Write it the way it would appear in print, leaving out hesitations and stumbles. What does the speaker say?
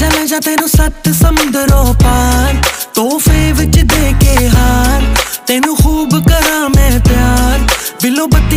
लै जा तेनू सत्त समुंदरों पार, तोहफे विच दे के हार, तेनू खूब करा मैं प्यार, बिलो बत्ती